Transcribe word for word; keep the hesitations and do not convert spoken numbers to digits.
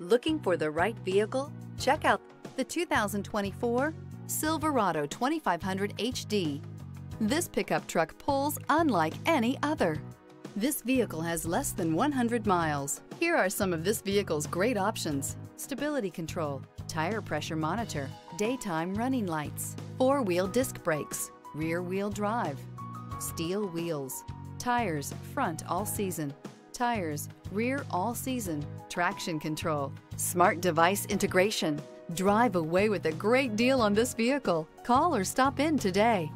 Looking for the right vehicle? Check out the two thousand twenty-four Silverado twenty-five hundred H D. This pickup truck pulls unlike any other. This vehicle has less than one hundred miles. Here are some of this vehicle's great options: stability control, tire pressure monitor, daytime running lights, four-wheel disc brakes, rear-wheel drive, steel wheels, tires front all season, tires rear all season, traction control, smart device integration. Drive away with a great deal on this vehicle. Call or stop in today.